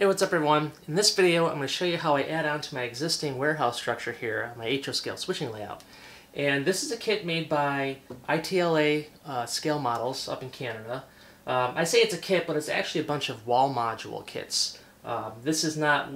Hey, what's up everyone? In this video I'm going to show you how I add on to my existing warehouse structure here, my HO scale switching layout. And this is a kit made by ITLA Scale Models up in Canada. I say it's a kit, but it's actually a bunch of wall module kits. This is not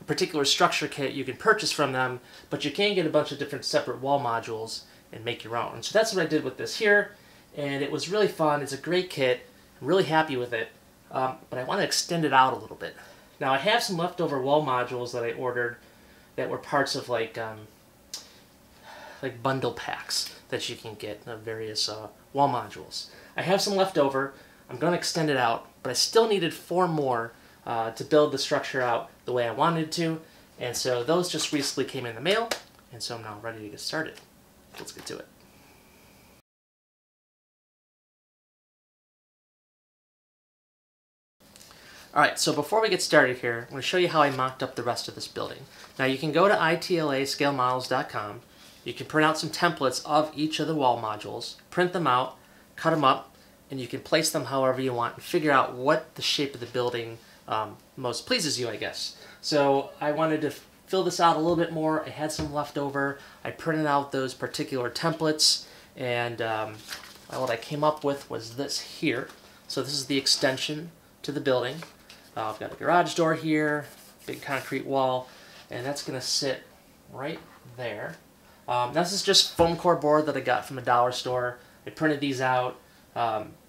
a particular structure kit you can purchase from them, but you can get a bunch of different separate wall modules and make your own. So that's what I did with this here, and it was really fun. It's a great kit. I'm really happy with it, but I want to extend it out a little bit. Now I have some leftover wall modules that I ordered that were parts of like bundle packs that you can get of various wall modules. I have some left over. I'm going to extend it out, but I still needed four more to build the structure out the way I wanted to, and so those just recently came in the mail, and so I'm now ready to get started. Let's get to it. Alright, so before we get started here, I'm going to show you how I mocked up the rest of this building. Now you can go to itlascalemodels.com, you can print out some templates of each of the wall modules, print them out, cut them up, and you can place them however you want and figure out what the shape of the building most pleases you, I guess. So I wanted to fill this out a little bit more. I had some left over. I printed out those particular templates, and what I came up with was this here. So this is the extension to the building. I've got a garage door here, big concrete wall, and that's going to sit right there. This is just foam core board that I got from a dollar store. I printed these out,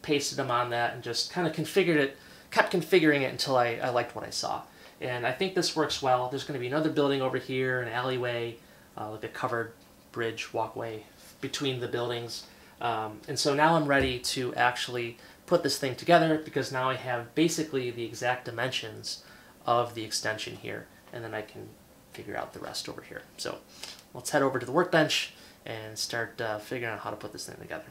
pasted them on that, and just kind of configured it, kept configuring it until I liked what I saw. And I think this works well. There's going to be another building over here, an alleyway, like a covered bridge walkway between the buildings. And so now I'm ready to actually put this thing together, because now I have basically the exact dimensions of the extension here, and then I can figure out the rest over here. So let's head over to the workbench and start figuring out how to put this thing together.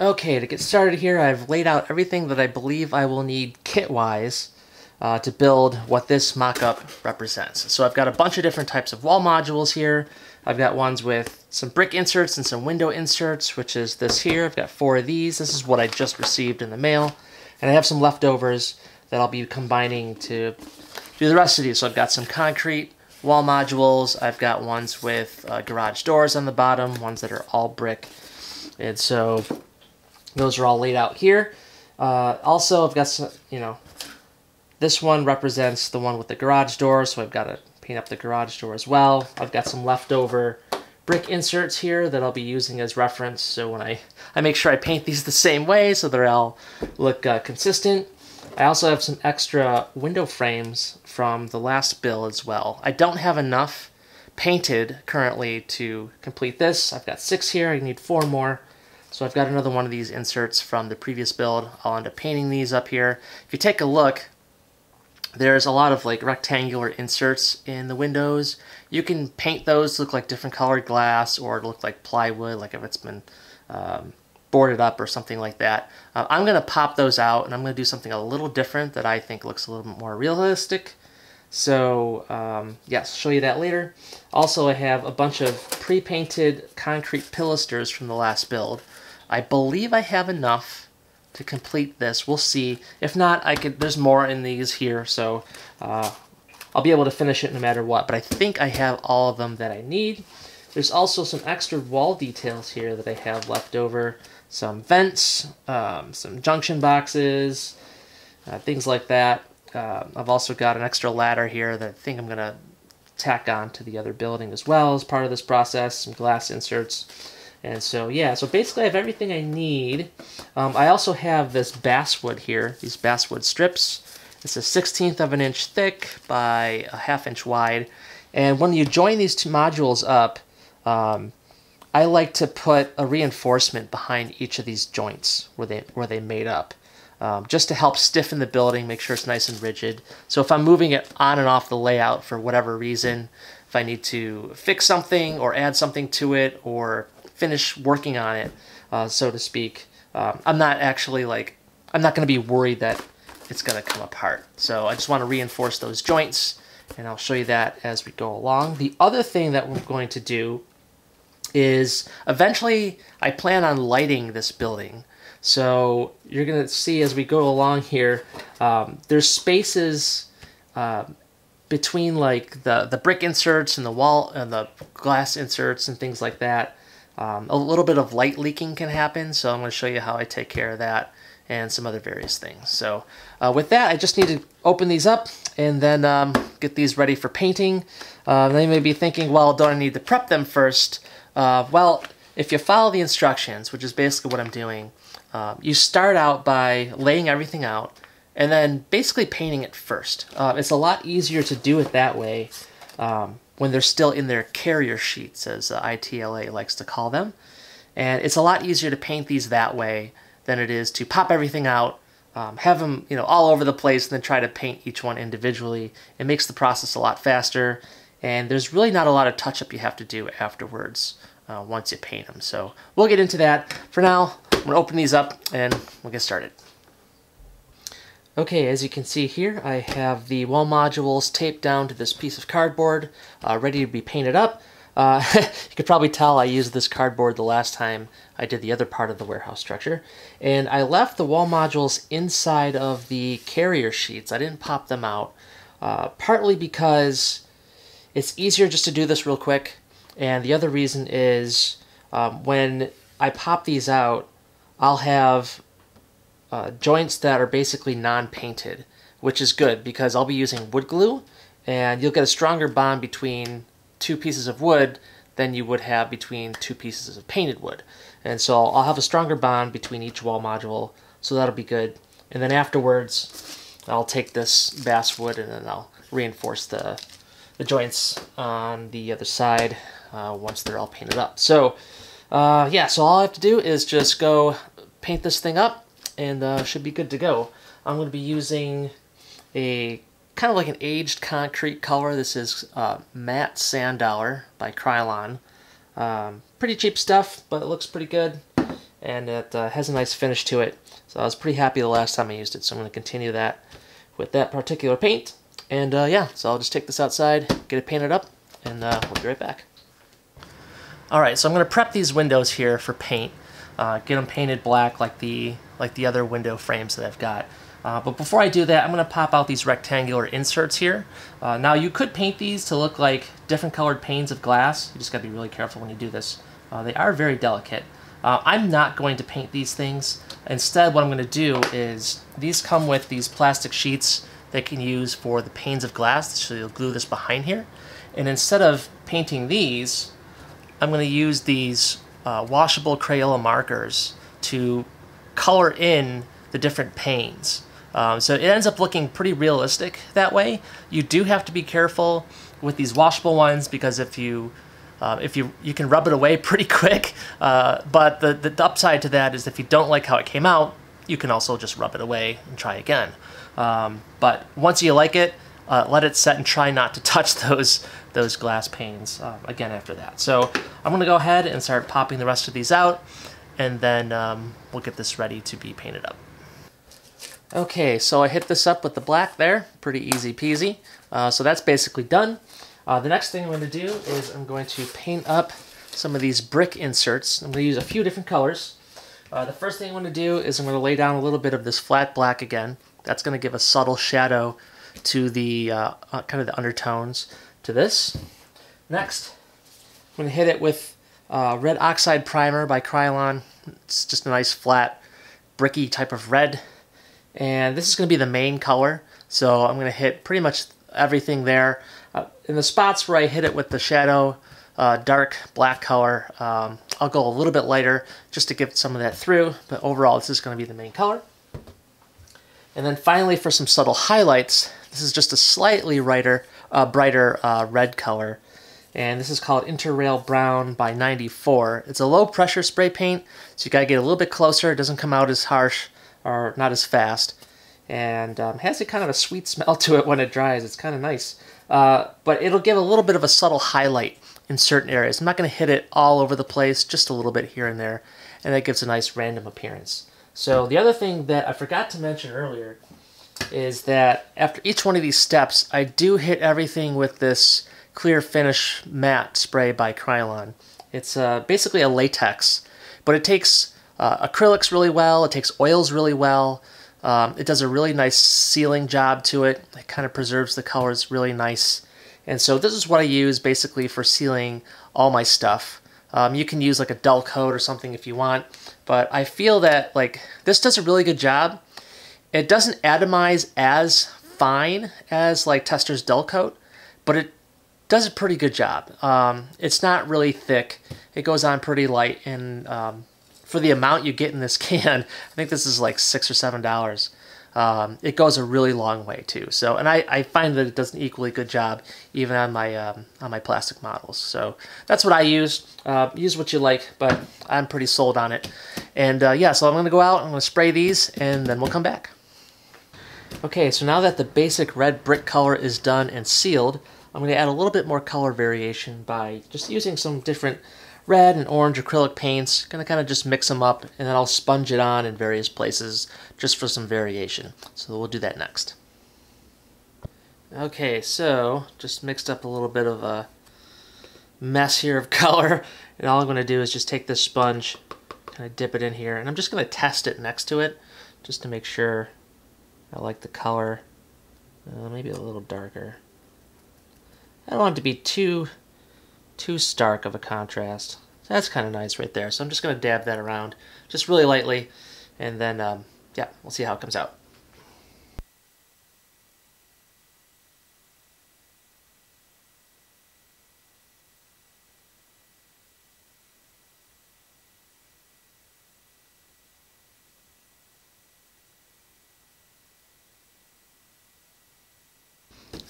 Okay, to get started here, I've laid out everything that I believe I will need kit-wise to build what this mock-up represents. So I've got a bunch of different types of wall modules here. I've got ones with some brick inserts and some window inserts, which is this here. I've got four of these. This is what I just received in the mail. And I have some leftovers that I'll be combining to do the rest of these. So I've got some concrete wall modules. I've got ones with garage doors on the bottom, ones that are all brick. And so those are all laid out here. Also, I've got some, this one represents the one with the garage door, so I've got a paint up the garage door as well. I've got some leftover brick inserts here that I'll be using as reference, so when I make sure I paint these the same way so they all look consistent. I also have some extra window frames from the last bill as well. I don't have enough painted currently to complete this. I've got six here, I need four more. So I've got another one of these inserts from the previous build. I'll end up painting these up here. If you take a look, there's a lot of like rectangular inserts in the windows. You can paint those to look like different colored glass or to look like plywood, like if it's been boarded up or something like that. I'm going to pop those out, and I'm going to do something a little different that I think looks a little bit more realistic. So yes, I'll show you that later. Also, I have a bunch of pre-painted concrete pilasters from the last build. I believe I have enough to complete this. We'll see. If not, there's more in these here, so I'll be able to finish it no matter what, but I think I have all of them that I need. There's also some extra wall details here that I have left over. Some vents, some junction boxes, things like that. I've also got an extra ladder here that I think I'm gonna tack on to the other building as well as part of this process, some glass inserts. And so, yeah, so basically I have everything I need. I also have this basswood here, these basswood strips. It's a 1/16 of an inch thick by a 1/2 inch wide. And when you join these two modules up, I like to put a reinforcement behind each of these joints where they made up, just to help stiffen the building, make sure it's nice and rigid. So if I'm moving it on and off the layout for whatever reason, if I need to fix something or add something to it or finish working on it, so to speak, I'm not going to be worried that it's going to come apart. So I just want to reinforce those joints, and I'll show you that as we go along. The other thing that we're going to do is eventually I plan on lighting this building. So you're going to see as we go along here, there's spaces between like the brick inserts and the wall and the glass inserts and things like that. A little bit of light leaking can happen, so I'm going to show you how I take care of that and some other various things. So with that, I just need to open these up and then get these ready for painting. They may be thinking, well, don't I need to prep them first? Well, if you follow the instructions, which is basically what I'm doing, you start out by laying everything out and then basically painting it first. It's a lot easier to do it that way when they're still in their carrier sheets, as ITLA likes to call them. And it's a lot easier to paint these that way than it is to pop everything out, have them, you know, all over the place, and then try to paint each one individually. It makes the process a lot faster, and there's really not a lot of touch-up you have to do afterwards once you paint them. So we'll get into that. For now, I'm gonna open these up and we'll get started. Okay, as you can see here, I have the wall modules taped down to this piece of cardboard, ready to be painted up. You could probably tell I used this cardboard the last time I did the other part of the warehouse structure. And I left the wall modules inside of the carrier sheets. I didn't pop them out, partly because it's easier just to do this real quick. And the other reason is when I pop these out, I'll have joints that are basically non-painted, which is good because I'll be using wood glue, and you'll get a stronger bond between two pieces of wood than you would have between two pieces of painted wood. And so I'll have a stronger bond between each wall module, so that'll be good. And then afterwards, I'll take this basswood and then I'll reinforce the joints on the other side once they're all painted up. So yeah, so all I have to do is just go paint this thing up and should be good to go. I'm going to be using a kind of like an aged concrete color. This is Matte Sand Dollar by Krylon. Pretty cheap stuff, but it looks pretty good, and it has a nice finish to it. So I was pretty happy the last time I used it, so I'm going to continue that with that particular paint. And yeah, so I'll just take this outside, get it painted up, and we'll be right back. Alright, so I'm going to prep these windows here for paint. Get them painted black like the other window frames that I've got. But before I do that, I'm going to pop out these rectangular inserts here. Now, you could paint these to look like different colored panes of glass. You just got to be really careful when you do this. They are very delicate. I'm not going to paint these things. Instead, what I'm going to do is, these come with these plastic sheets that you can use for the panes of glass, so you'll glue this behind here. And instead of painting these, I'm going to use these washable Crayola markers to color in the different panes. So it ends up looking pretty realistic that way. You do have to be careful with these washable ones because if you can rub it away pretty quick. But the upside to that is if you don't like how it came out, you can also just rub it away and try again. But once you like it, let it set and try not to touch those glass panes again after that. So I'm going to go ahead and start popping the rest of these out, and then we'll get this ready to be painted up. Okay, so I hit this up with the black there, pretty easy peasy. So that's basically done. The next thing I'm going to do is I'm going to paint up some of these brick inserts. I'm going to use a few different colors. The first thing I'm going to do is I'm going to lay down a little bit of this flat black again. That's going to give a subtle shadow to the kind of the undertones to this. Next, I'm going to hit it with Red Oxide Primer by Krylon. It's just a nice flat, bricky type of red. And this is going to be the main color, so I'm going to hit pretty much everything there. In the spots where I hit it with the shadow, dark black color, I'll go a little bit lighter just to get some of that through, but overall this is going to be the main color. And then finally, for some subtle highlights, this is just a slightly brighter red color, and this is called Interrail Brown by 94. It's a low pressure spray paint, so you got to get a little bit closer. It doesn't come out as harsh or not as fast, and has a kind of a sweet smell to it when it dries. It's kind of nice, but it'll give a little bit of a subtle highlight in certain areas. I'm not going to hit it all over the place, just a little bit here and there, and that gives a nice random appearance. So the other thing that I forgot to mention earlier is that after each one of these steps, I do hit everything with this clear finish matte spray by Krylon. It's basically a latex, but it takes acrylics really well, it takes oils really well, it does a really nice sealing job to it, it kind of preserves the colors really nice. And so this is what I use basically for sealing all my stuff. You can use like a dull coat or something if you want, but I feel that like this does a really good job. It doesn't atomize as fine as like Tester's dull coat, but it does a pretty good job. It's not really thick, it goes on pretty light, and for the amount you get in this can, I think this is like $6 or $7. It goes a really long way too. So, and I find that it does an equally good job even on my plastic models. So that's what I use. Use what you like, but I'm pretty sold on it. And yeah, so I'm gonna go out, I'm gonna spray these, and then we'll come back. Okay, so now that the basic red brick color is done and sealed, I'm gonna add a little bit more color variation by just using some different red and orange acrylic paints. Gonna kind of just mix them up, and then I'll sponge it on in various places just for some variation. So we'll do that next. Okay, so just mixed up a little bit of a mess here of color, and all I'm gonna do is just take this sponge, kind of dip it in here, and I'm just gonna test it next to it just to make sure I like the color. Maybe a little darker. I don't want it to be too stark of a contrast. So that's kind of nice right there. So I'm just going to dab that around just really lightly, and then yeah, we'll see how it comes out.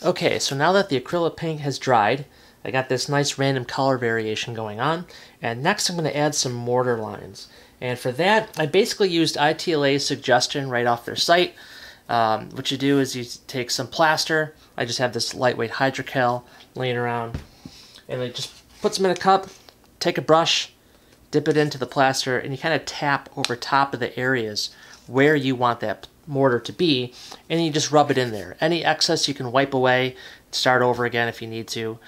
Okay, so now that the acrylic paint has dried, I got this nice random color variation going on, and next I'm going to add some mortar lines. And for that, I basically used ITLA's suggestion right off their site. What you do is you take some plaster, I just have this lightweight HydraCal laying around, and I just put some in a cup, take a brush, dip it into the plaster, and you kind of tap over top of the areas where you want that mortar to be, and you just rub it in there. Any excess you can wipe away, start over again if you need to,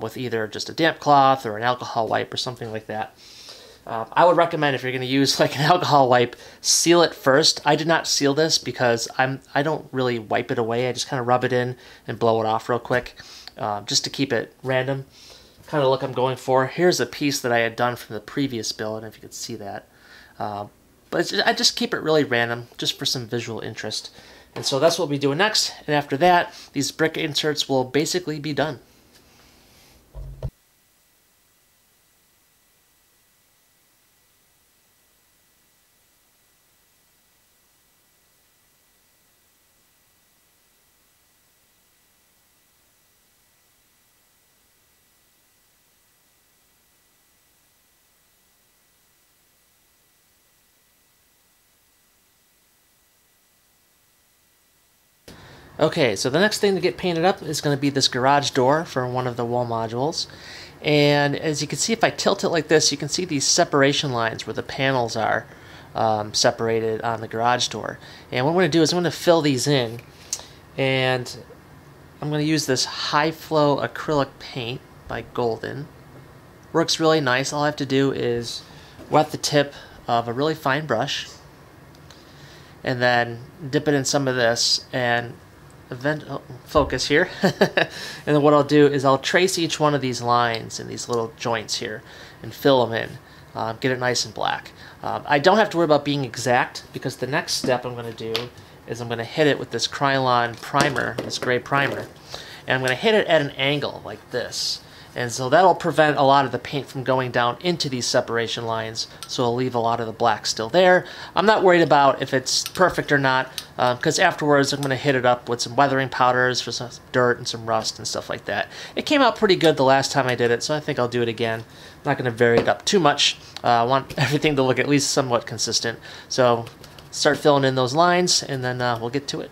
with either just a damp cloth or an alcohol wipe or something like that. I would recommend if you're going to use like an alcohol wipe, seal it first. I did not seal this because I don't really wipe it away. I just kind of rub it in and blow it off real quick, just to keep it random. Kind of look I'm going for. Here's a piece that I had done from the previous build, and if you could see that. But I just keep it really random, just for some visual interest. And so that's what we'll be doing next. And after that, these brick inserts will basically be done. Okay, so the next thing to get painted up is going to be this garage door for one of the wall modules. And as you can see, if I tilt it like this, you can see these separation lines where the panels are separated on the garage door. And what I'm going to do is I'm going to fill these in, and I'm going to use this high flow acrylic paint by Golden. Works really nice. All I have to do is wet the tip of a really fine brush and then dip it in some of this and focus here. And then what I'll do is I'll trace each one of these lines and these little joints here and fill them in, get it nice and black. I don't have to worry about being exact, because the next step I'm going to do is I'm going to hit it with this Krylon primer, this gray primer, and I'm going to hit it at an angle like this. And so that'll prevent a lot of the paint from going down into these separation lines, so it'll leave a lot of the black still there. I'm not worried about if it's perfect or not, because afterwards I'm going to hit it up with some weathering powders for some dirt and some rust and stuff like that. It came out pretty good the last time I did it, so I think I'll do it again. I'm not going to vary it up too much. I want everything to look at least somewhat consistent. So start filling in those lines, and then we'll get to it.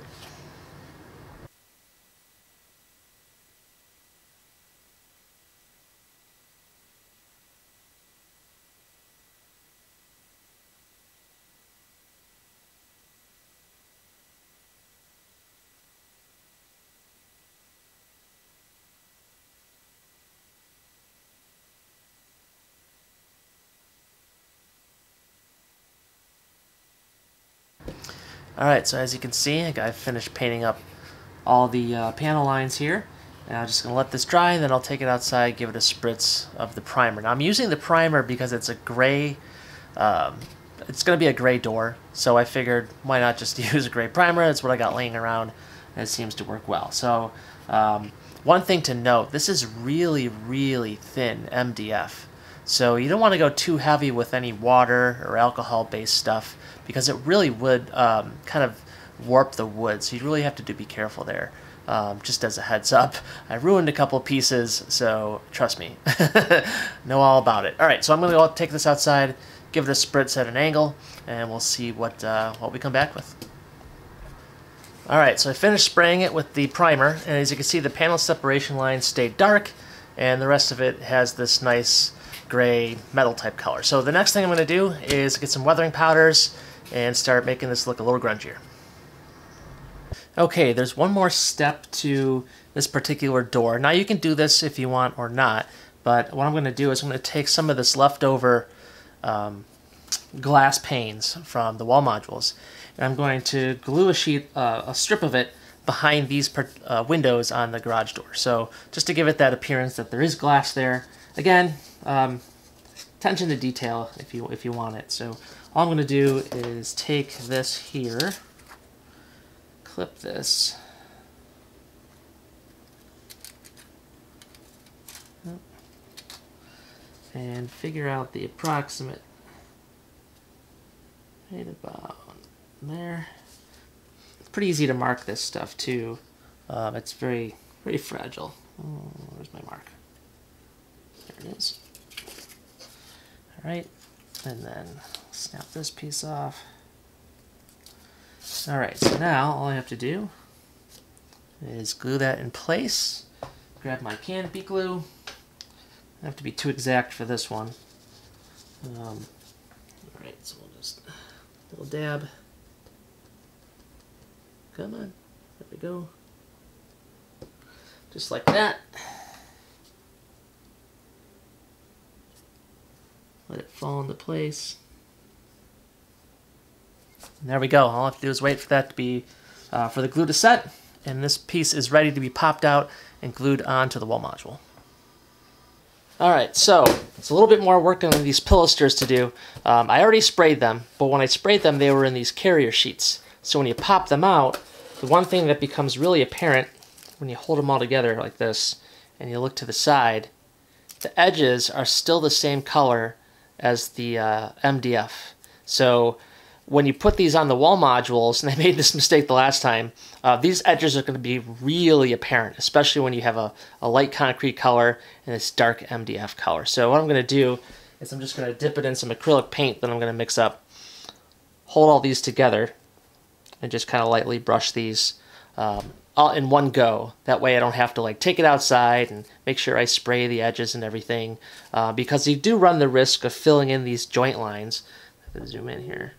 Alright, so as you can see, I've finished painting up all the panel lines here. Now I'm just going to let this dry, then I'll take it outside, give it a spritz of the primer. Now I'm using the primer because it's a gray, it's going to be a gray door, so I figured why not just use a gray primer. It's what I got laying around, and it seems to work well. So one thing to note, this is really, really thin MDF. So you don't want to go too heavy with any water or alcohol-based stuff because it really would kind of warp the wood. So you really have to be careful there. Just as a heads up, I ruined a couple pieces, so trust me. Know all about it. All right, so I'm going to go take this outside, give it a spritz at an angle, and we'll see what we come back with. All right, so I finished spraying it with the primer, and as you can see, the panel separation lines stayed dark, and the rest of it has this nice gray metal type color. So the next thing I'm going to do is get some weathering powders and start making this look a little grungier. Okay, there's one more step to this particular door. Now you can do this if you want or not, but what I'm going to do is I'm going to take some of this leftover glass panes from the wall modules, and I'm going to glue a strip of it behind these windows on the garage door. So just to give it that appearance that there is glass there. Again, attention to detail if you want it. So all I'm going to do is take this here, clip this. And figure out the approximate right about there. It's pretty easy to mark this stuff too. It's very, very fragile. Oh, where's my mark? There it is. All right, and then snap this piece off. All right, so now all I have to do is glue that in place. Grab my canopy glue. I have to be too exact for this one. All right, so we'll just little dab. Come on, there we go. Just like that. Let it fall into place. And there we go. All I have to do is wait for that to be, for the glue to set, and this piece is ready to be popped out and glued onto the wall module. Alright, so it's a little bit more work on these pilasters to do. I already sprayed them, but when I sprayed them, they were in these carrier sheets. So when you pop them out, the one thing that becomes really apparent when you hold them all together like this and you look to the side, the edges are still the same color as the MDF. So when you put these on the wall modules, and I made this mistake the last time, these edges are going to be really apparent, especially when you have a light concrete color and this dark MDF color. So what I'm going to do is I'm just going to dip it in some acrylic paint that I'm going to mix up, hold all these together, and just kind of lightly brush these all in one go. That way I don't have to like take it outside and make sure I spray the edges and everything, because you do run the risk of filling in these joint lines. Let's zoom in here.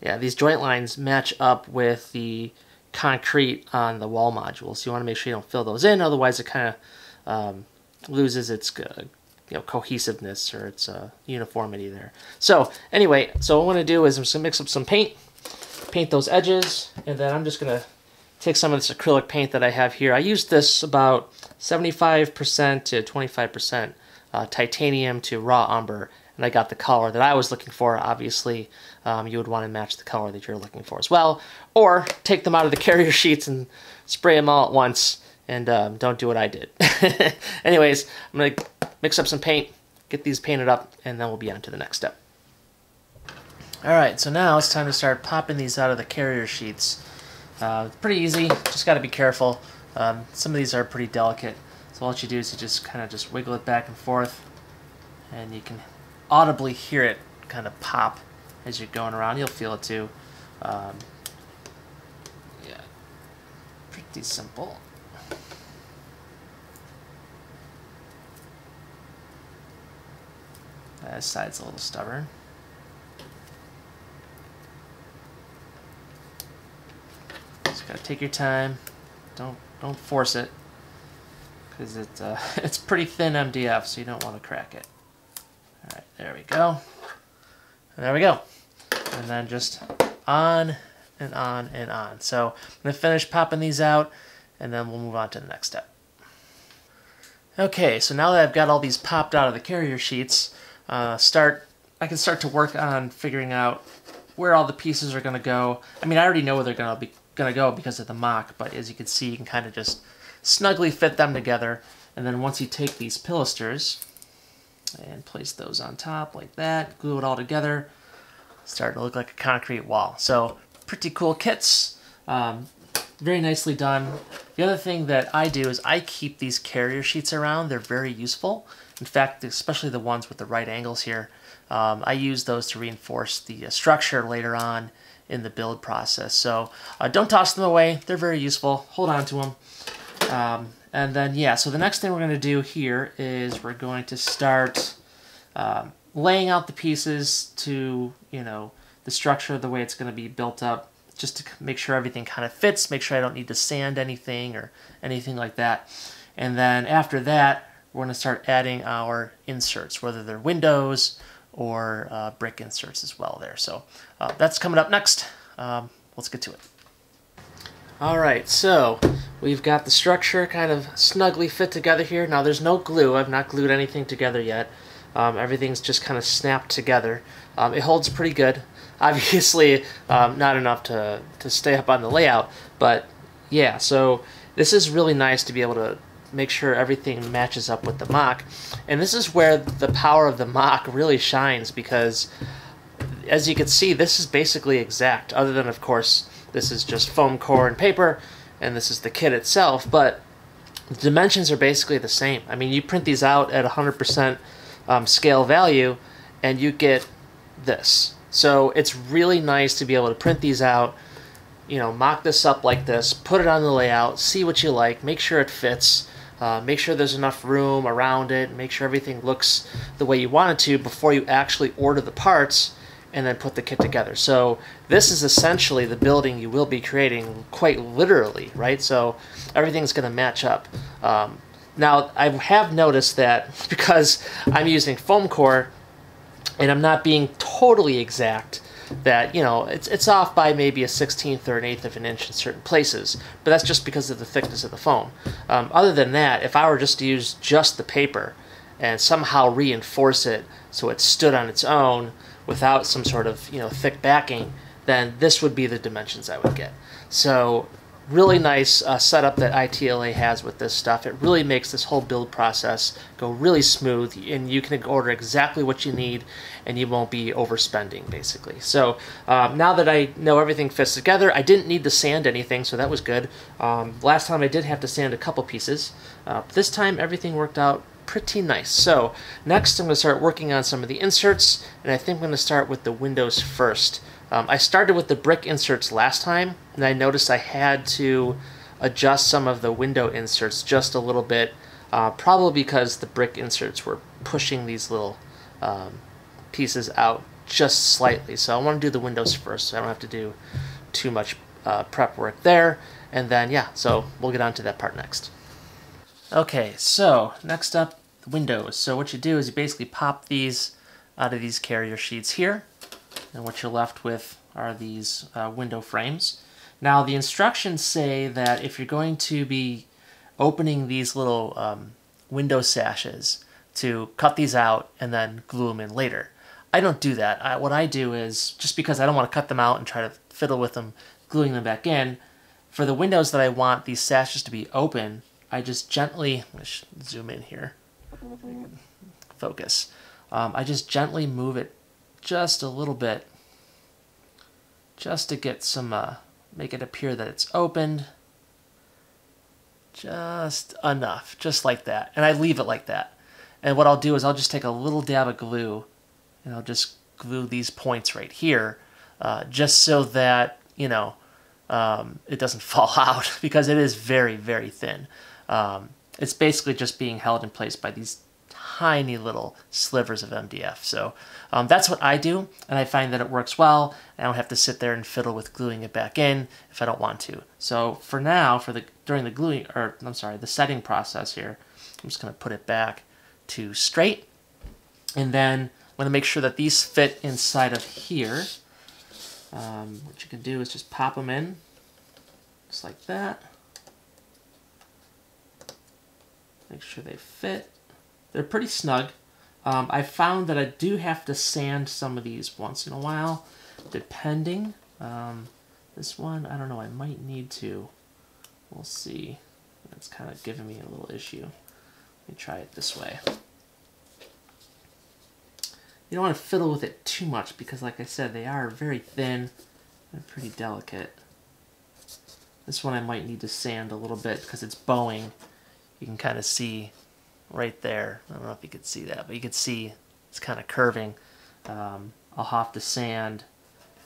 Yeah, these joint lines match up with the concrete on the wall module, so you want to make sure you don't fill those in, otherwise it kind of loses its cohesiveness or its uniformity there. So anyway, so what I want to do is I'm just going to mix up some paint, paint those edges, and then I'm just going to take some of this acrylic paint that I have here. I used this about 75% to 25% titanium to raw umber. And I got the color that I was looking for. Obviously, you would want to match the color that you're looking for as well. Or take them out of the carrier sheets and spray them all at once, and don't do what I did. Anyways, I'm going to mix up some paint, get these painted up, and then we'll be on to the next step. Alright, so now it's time to start popping these out of the carrier sheets. Pretty easy, just got to be careful. Some of these are pretty delicate, so all you do is you just kind of just wiggle it back and forth, and you can audibly hear it kind of pop as you're going around. You'll feel it too. Yeah, pretty simple. That side's a little stubborn. Just gotta take your time. Don't force it, because it's pretty thin MDF, so you don't want to crack it. Alright, there we go. And there we go. And then just on and on and on. So I'm going to finish popping these out and then we'll move on to the next step. Okay, so now that I've got all these popped out of the carrier sheets, I can start to work on figuring out where all the pieces are going to go. I mean, I already know where they're going to go because of the mock, but as you can see, you can kind of just snugly fit them together. And then once you take these pilasters and place those on top like that, glue it all together, it's starting to look like a concrete wall. So pretty cool kits, very nicely done. The other thing that I do is I keep these carrier sheets around. They're very useful. In fact, especially the ones with the right angles here, I use those to reinforce the structure later on in the build process. So don't toss them away. They're very useful. Hold on to them. And then, yeah, so the next thing we're going to do here is we're going to start laying out the pieces to, you know, the structure of the way it's going to be built up, just to make sure everything kind of fits, make sure I don't need to sand anything or anything like that. And then after that, we're going to start adding our inserts, whether they're windows or brick inserts as well there. So that's coming up next. Let's get to it. All right, so we've got the structure kind of snugly fit together here. Now there's no glue. I've not glued anything together yet. Everything's just kind of snapped together. It holds pretty good. Obviously, not enough to stay up on the layout, but yeah, so this is really nice to be able to make sure everything matches up with the mock. And this is where the power of the mock really shines, because as you can see, this is basically exact, other than, of course, this is just foam core and paper, and this is the kit itself, but the dimensions are basically the same. I mean, you print these out at 100% scale value, and you get this. So it's really nice to be able to print these out, you know, mock this up like this, put it on the layout, see what you like, make sure it fits, make sure there's enough room around it, make sure everything looks the way you want it to before you actually order the parts and then put the kit together. So this is essentially the building you will be creating, quite literally, right? So everything's going to match up. Now, I have noticed that because I'm using foam core and I'm not being totally exact, that, you know, it's off by maybe a 16th or an 1/8 of an inch in certain places, but that's just because of the thickness of the foam. Other than that, if I were just to use just the paper and somehow reinforce it so it stood on its own without some sort of, you know, thick backing, then this would be the dimensions I would get. So really nice setup that ITLA has with this stuff. It really makes this whole build process go really smooth, and you can order exactly what you need and you won't be overspending, basically. So now that I know everything fits together, I didn't need to sand anything, so that was good. Last time I did have to sand a couple pieces. This time everything worked out pretty nice. So next I'm going to start working on some of the inserts, and I think I'm going to start with the windows first. I started with the brick inserts last time, and I noticed I had to adjust some of the window inserts just a little bit, probably because the brick inserts were pushing these little pieces out just slightly. So I want to do the windows first, so I don't have to do too much prep work there. And then, yeah, so we'll get on to that part next. Okay, so next up, the windows. So what you do is you basically pop these out of these carrier sheets here. And what you're left with are these window frames. Now the instructions say that if you're going to be opening these little window sashes, to cut these out and then glue them in later. I don't do that. What I do is, just because I don't want to cut them out and try to fiddle with them, gluing them back in, for the windows that I want these sashes to be open, I just gently, let's zoom in here, focus. I just gently move it just a little bit, just to get some, make it appear that it's opened, just enough, just like that. And I leave it like that. And what I'll do is I'll just take a little dab of glue, and I'll just glue these points right here, just so that, you know, it doesn't fall out, because it is very, very thin. It's basically just being held in place by these tiny little slivers of MDF. So that's what I do, and I find that it works well. I don't have to sit there and fiddle with gluing it back in if I don't want to. So for now, during the setting process here, I'm just going to put it back to straight, and then I'm going to make sure that these fit inside of here. What you can do is just pop them in, just like that. Make sure they fit. They're pretty snug. I found that I do have to sand some of these once in a while, depending. This one, I don't know, I might need to. We'll see. That's kind of giving me a little issue. Let me try it this way. You don't want to fiddle with it too much because, like I said, they are very thin and pretty delicate. This one I might need to sand a little bit because it's bowing. You can kind of see right there. I don't know if you could see that, but you can see it's kind of curving. I'll have to sand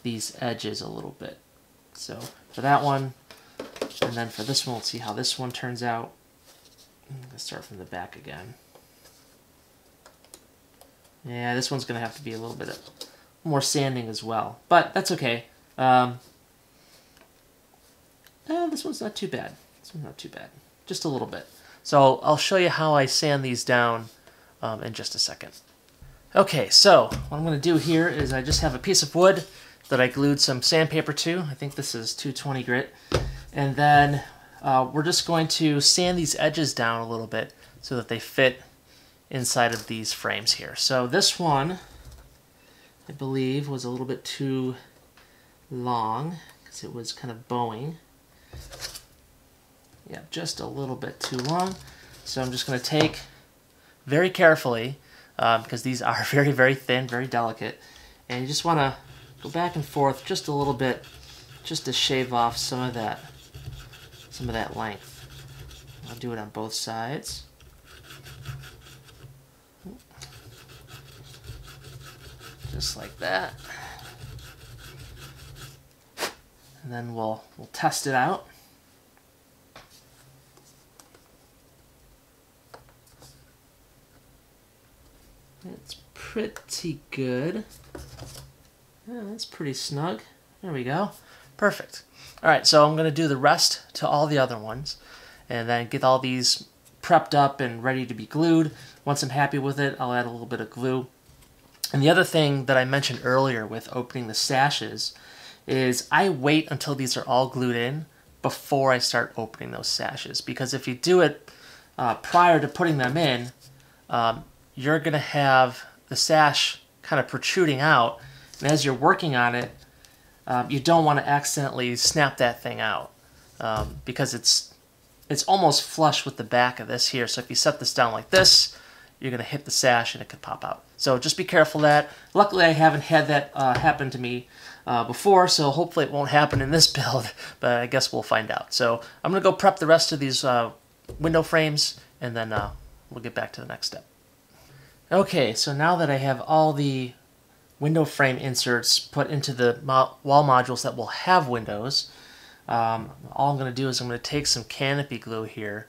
these edges a little bit. So for that one, and then for this one, we'll see how this one turns out. I'm gonna start from the back again. Yeah, this one's going to have to be a little bit more sanding as well, but that's okay. This one's not too bad. This one's not too bad. Just a little bit. So I'll show you how I sand these down in just a second. Okay, so what I'm going to do here is I just have a piece of wood that I glued some sandpaper to. I think this is 220 grit. And then we're just going to sand these edges down a little bit so that they fit inside of these frames here. So this one, I believe, was a little bit too long because it was kind of bowing. Yeah, just a little bit too long. So I'm just going to take very carefully, because these are very, very thin, very delicate, and you just want to go back and forth just a little bit, just to shave off some of that length. I'll do it on both sides. Just like that. And then we'll test it out. It's pretty good. Yeah, that's pretty snug. There we go. Perfect. All right, so I'm going to do the rest to all the other ones and then get all these prepped up and ready to be glued. Once I'm happy with it, I'll add a little bit of glue. And the other thing that I mentioned earlier with opening the sashes is I wait until these are all glued in before I start opening those sashes, because if you do it prior to putting them in, you're going to have the sash kind of protruding out, and as you're working on it, you don't want to accidentally snap that thing out because it's almost flush with the back of this here. So if you set this down like this, you're going to hit the sash and it could pop out. So just be careful of that. Luckily, I haven't had that happen to me before, so hopefully it won't happen in this build, but I guess we'll find out. So I'm going to go prep the rest of these window frames, and then we'll get back to the next step. Okay, so now that I have all the window frame inserts put into the wall modules that will have windows, all I'm going to do is I'm going to take some canopy glue here,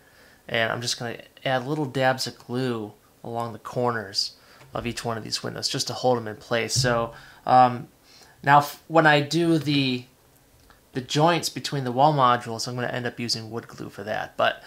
and I'm just going to add little dabs of glue along the corners of each one of these windows just to hold them in place. So now when I do the joints between the wall modules, I'm going to end up using wood glue for that. But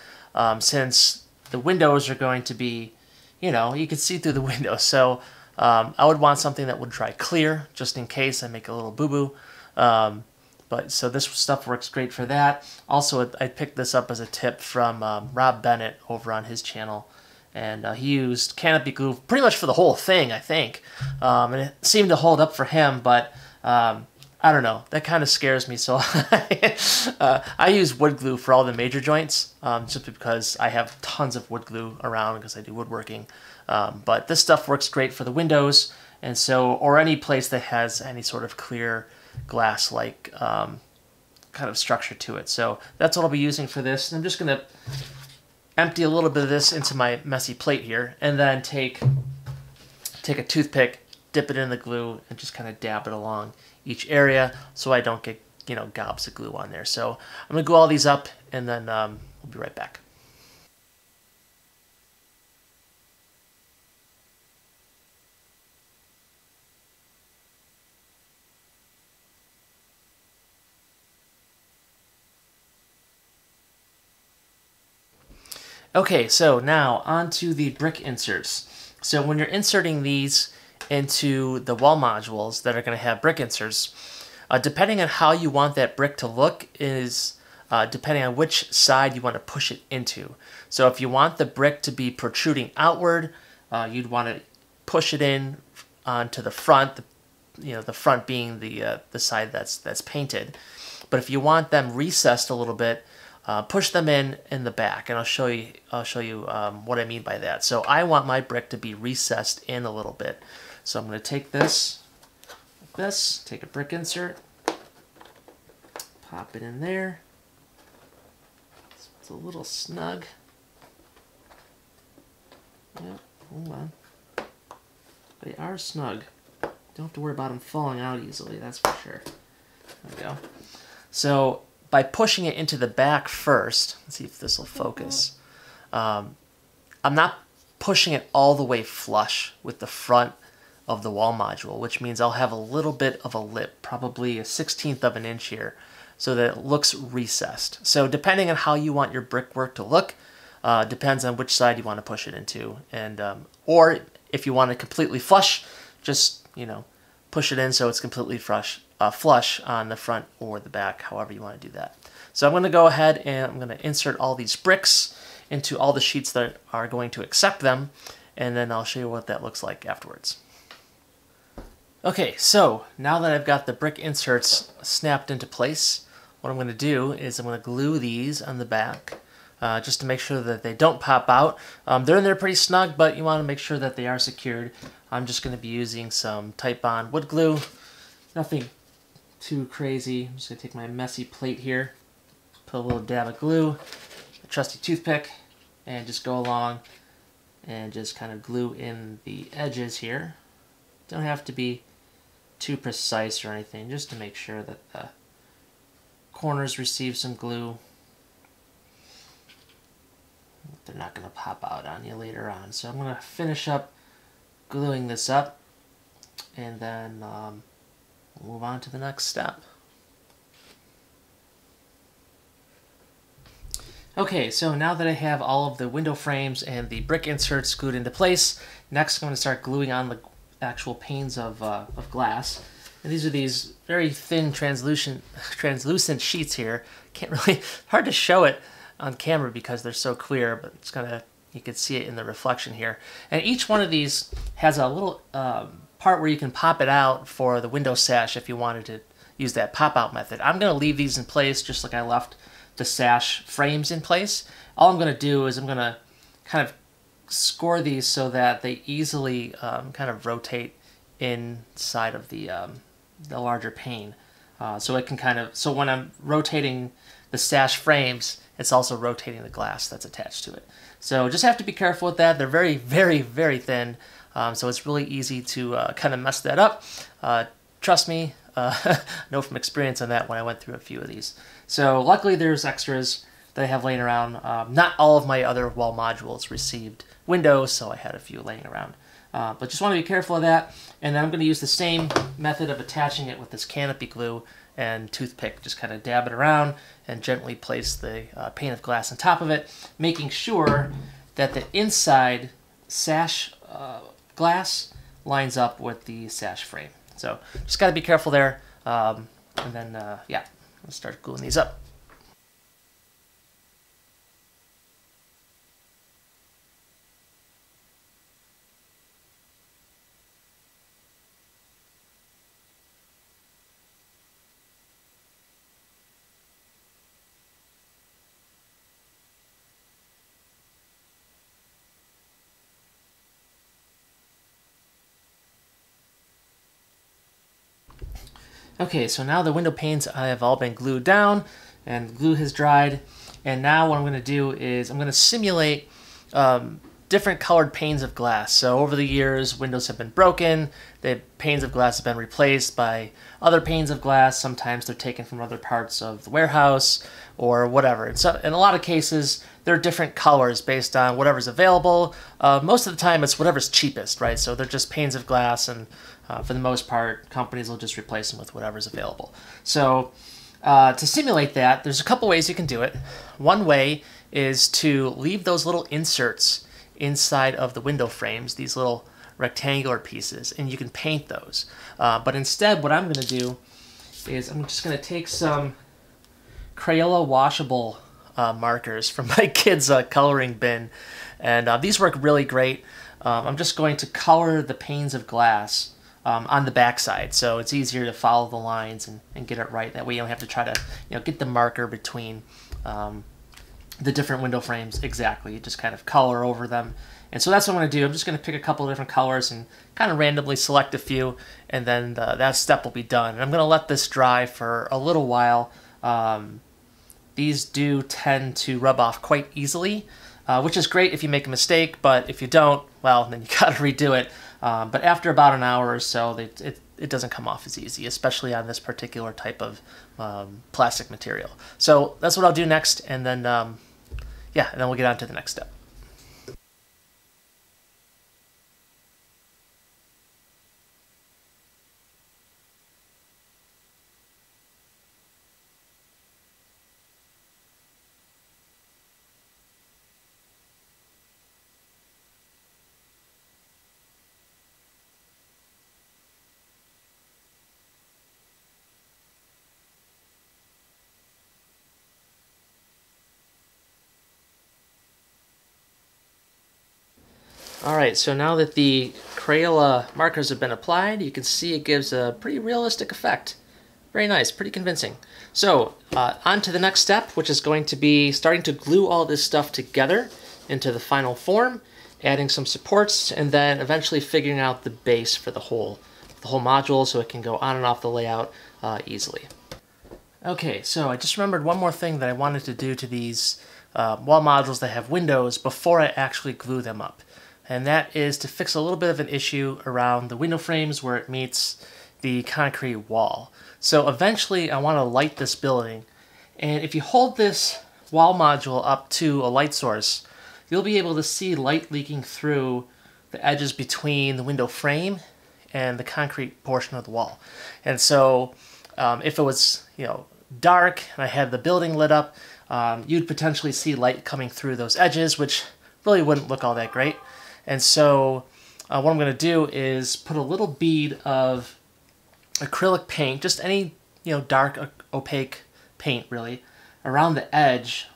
since the windows are going to be, you know, you can see through the window, so I would want something that would dry clear just in case I make a little boo-boo. But so this stuff works great for that. Also, I picked this up as a tip from Rob Bennett over on his channel. And he used canopy glue pretty much for the whole thing, I think. And it seemed to hold up for him, but I don't know. That kind of scares me. So I use wood glue for all the major joints, just because I have tons of wood glue around because I do woodworking. But this stuff works great for the windows, and so, or any place that has any sort of clear glass-like kind of structure to it. So that's what I'll be using for this. And I'm just going to empty a little bit of this into my messy plate here, and then take a toothpick, dip it in the glue, and just kind of dab it along each area so I don't get, you know, gobs of glue on there. So I'm going to glue all these up, and then we'll be right back. Okay, so now onto the brick inserts. So when you're inserting these into the wall modules that are going to have brick inserts, Depending on how you want that brick to look is depending on which side you want to push it into. So if you want the brick to be protruding outward, you'd want to push it in onto the front, the front being the side that's painted. But if you want them recessed a little bit, push them in the back, and I'll show you what I mean by that. So I want my brick to be recessed in a little bit. So I'm going to take this, like this, take a brick insert, pop it in there. It's a little snug. Yep, hold on. They are snug. Don't have to worry about them falling out easily, that's for sure. There we go. So by pushing it into the back first, let's see if this will focus. I'm not pushing it all the way flush with the front of the wall module, which means I'll have a little bit of a lip, probably a 1/16 of an inch here, so that it looks recessed. So depending on how you want your brickwork to look, depends on which side you want to push it into. And or if you want it completely flush, just push it in so it's completely flush. Flush on the front or the back, however you want to do that. So I'm going to go ahead and I'm going to insert all these bricks into all the sheets that are going to accept them, and then I'll show you what that looks like afterwards. Okay, so now that I've got the brick inserts snapped into place, what I'm going to do is I'm going to glue these on the back just to make sure that they don't pop out. They're in there pretty snug, but you want to make sure that they are secured. I'm just going to be using some Titebond wood glue. Nothing too crazy. I'm just gonna take my messy plate here, put a little dab of glue, a trusty toothpick, and just go along and just kind of glue in the edges here. Don't have to be too precise or anything, just to make sure that the corners receive some glue. They're not gonna pop out on you later on. So I'm gonna finish up gluing this up, and then move on to the next step. Okay, so now that I have all of the window frames and the brick inserts glued into place, next I'm going to start gluing on the actual panes of glass. And these are these very thin translucent sheets here. Can't really, hard to show it on camera because they're so clear, but it's gonna, you can see it in the reflection here. And each one of these has a little part where you can pop it out for the window sash if you wanted to use that pop-out method. I'm going to leave these in place just like I left the sash frames in place. All I'm going to do is I'm going to kind of score these so that they easily kind of rotate inside of the larger pane. So it can kind of, so when I'm rotating the sash frames, it's also rotating the glass that's attached to it. So just have to be careful with that. They're very, very, very thin. So it's really easy to kind of mess that up. Trust me, I know from experience on that when I went through a few of these. So luckily there's extras that I have laying around. Not all of my other wall modules received windows, so I had a few laying around. But just want to be careful of that. And then I'm going to use the same method of attaching it with this canopy glue and toothpick. Just kind of dab it around and gently place the pane of glass on top of it, making sure that the inside sash glass lines up with the sash frame. So just got to be careful there. And then, yeah, let's start gluing these up. Okay, so now the window panes have all been glued down and the glue has dried. And now what I'm going to do is I'm going to simulate different colored panes of glass. So over the years, windows have been broken. The panes of glass have been replaced by other panes of glass. Sometimes they're taken from other parts of the warehouse or whatever. And so in a lot of cases, they're different colors based on whatever's available. Most of the time, it's whatever's cheapest, right? So they're just panes of glass, and for the most part, companies will just replace them with whatever's available. So to simulate that, there's a couple ways you can do it. One way is to leave those little inserts inside of the window frames, these little rectangular pieces, and you can paint those. But instead, what I'm going to do next is I'm just going to take some Crayola washable markers from my kids' coloring bin, and these work really great. I'm just going to color the panes of glass on the backside, so it's easier to follow the lines and get it right. That way you don't have to try to, you know, get the marker between the different window frames exactly. You just kind of color over them. And so that's what I'm going to do. I'm just going to pick a couple of different colors and kind of randomly select a few, and then that step will be done. And I'm going to let this dry for a little while. These do tend to rub off quite easily, which is great if you make a mistake, but if you don't, well, then you got to redo it. But after about an hour or so, it doesn't come off as easy, especially on this particular type of plastic material. So that's what I'll do next, and then, yeah, and then we'll get on to the next step. Alright, so now that the Crayola markers have been applied, you can see it gives a pretty realistic effect. Very nice, pretty convincing. So, on to the next step, which is going to be starting to glue all this stuff together into the final form, adding some supports, and then eventually figuring out the base for the whole module so it can go on and off the layout easily. Okay, so I just remembered one more thing that I wanted to do to these wall modules that have windows before I actually glue them up. And that is to fix a little bit of an issue around the window frames where it meets the concrete wall. So eventually I want to light this building, and if you hold this wall module up to a light source, you'll be able to see light leaking through the edges between the window frame and the concrete portion of the wall. And so if it was, you know, dark and I had the building lit up, you'd potentially see light coming through those edges, which really wouldn't look all that great. And so what I'm going to do is put a little bead of acrylic paint, just any, you know, dark opaque paint really, around the edge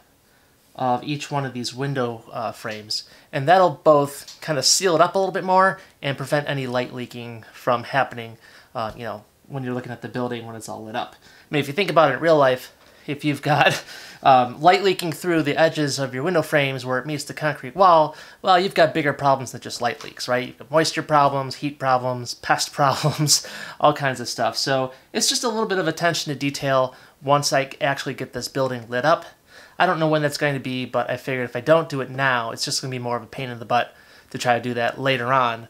of each one of these window frames. And that'll both kind of seal it up a little bit more and prevent any light leaking from happening, you know, when you're looking at the building when it's all lit up. I mean, if you think about it in real life, if you've got light leaking through the edges of your window frames where it meets the concrete wall, well, you've got bigger problems than just light leaks, right? You've got moisture problems, heat problems, pest problems, all kinds of stuff. So it's just a little bit of attention to detail once I actually get this building lit up. I don't know when that's going to be, but I figured if I don't do it now, it's just going to be more of a pain in the butt to try to do that later on,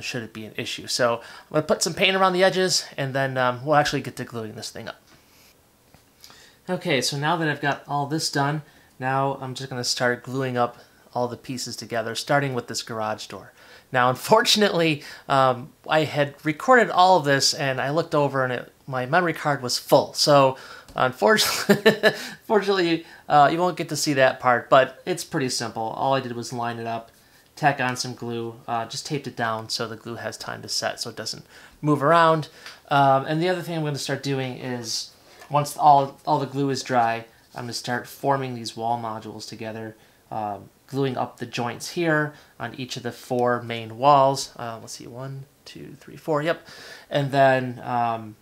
should it be an issue. So I'm going to put some paint around the edges, and then we'll actually get to gluing this thing up. Okay, so now that I've got all this done, now I'm just going to start gluing up all the pieces together, starting with this garage door. Now, unfortunately, I had recorded all of this, and I looked over, and my memory card was full. So, unfortunately, you won't get to see that part, but it's pretty simple. All I did was line it up, tack on some glue, just taped it down so the glue has time to set so it doesn't move around. And the other thing I'm going to start doing is, once all the glue is dry, I'm going to start forming these wall modules together, gluing up the joints here on each of the four main walls. Let's see, 1, 2, 3, 4, yep. And then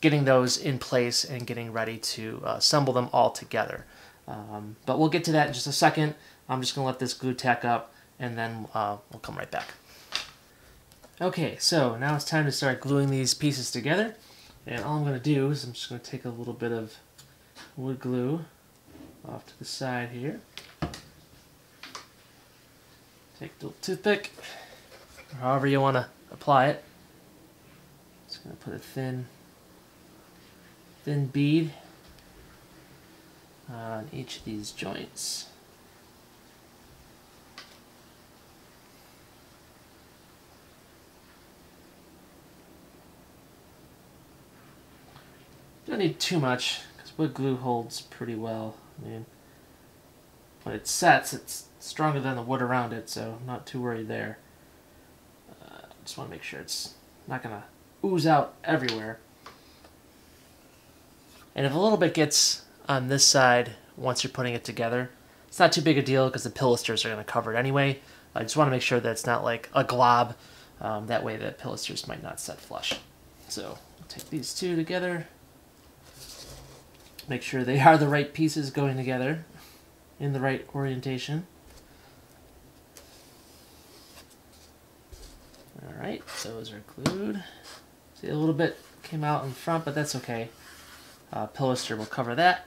getting those in place and getting ready to assemble them all together. But we'll get to that in just a second. I'm just going to let this glue tack up, and then we'll come right back. Okay, so now it's time to start gluing these pieces together. And all I'm going to do is I'm just going to take a little bit of wood glue off to the side here. Take a little toothpick, or however you want to apply it. Just going to put a thin bead on each of these joints. Don't need too much, because wood glue holds pretty well. I mean, when it sets, it's stronger than the wood around it, so I'm not too worried there. Just want to make sure it's not going to ooze out everywhere. And if a little bit gets on this side once you're putting it together, it's not too big a deal because the pilasters are going to cover it anyway. I just want to make sure that it's not like a glob. That way the pilasters might not set flush. So I'll take these two together. Make sure they are the right pieces going together in the right orientation. All right, those are glued. See, a little bit came out in front, but that's okay. Pilaster will cover that.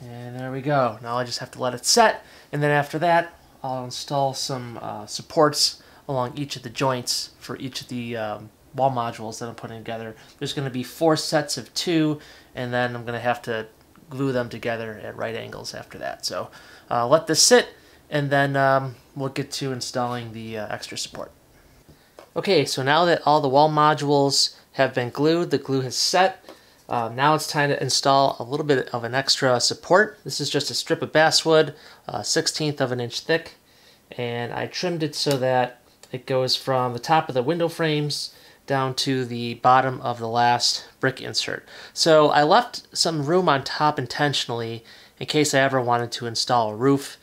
And there we go. Now I just have to let it set, and then after that, I'll install some supports along each of the joints for each of the wall modules that I'm putting together. There's going to be 4 sets of 2, and then I'm going to have to glue them together at right angles after that. So let this sit, and then we'll get to installing the extra support. Okay, so now that all the wall modules have been glued, the glue has set. Now it's time to install a little bit of an extra support. This is just a strip of basswood, 1/16 of an inch thick, and I trimmed it so that it goes from the top of the window frames down to the bottom of the last brick insert. So I left some room on top intentionally in case I ever wanted to install a roof.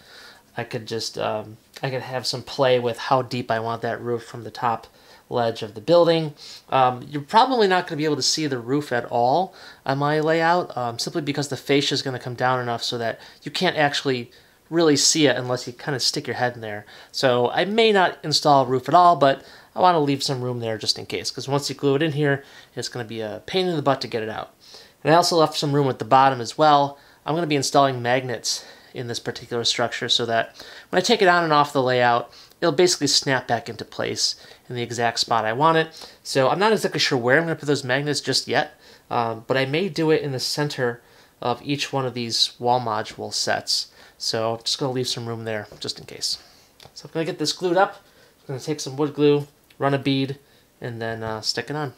I could just I could have some play with how deep I want that roof from the top ledge of the building. You're probably not going to be able to see the roof at all on my layout, simply because the fascia is going to come down enough so that you can't actually really see it unless you kind of stick your head in there. So I may not install a roof at all, but I want to leave some room there just in case, because once you glue it in here, it's going to be a pain in the butt to get it out. And I also left some room at the bottom as well. I'm going to be installing magnets in this particular structure so that when I take it on and off the layout, it'll basically snap back into place in the exact spot I want it. So I'm not exactly sure where I'm going to put those magnets just yet, but I may do it in the center of each one of these wall module sets. So I'm just going to leave some room there just in case. So I'm going to get this glued up. I'm going to take some wood glue, run a bead, and then stick it on.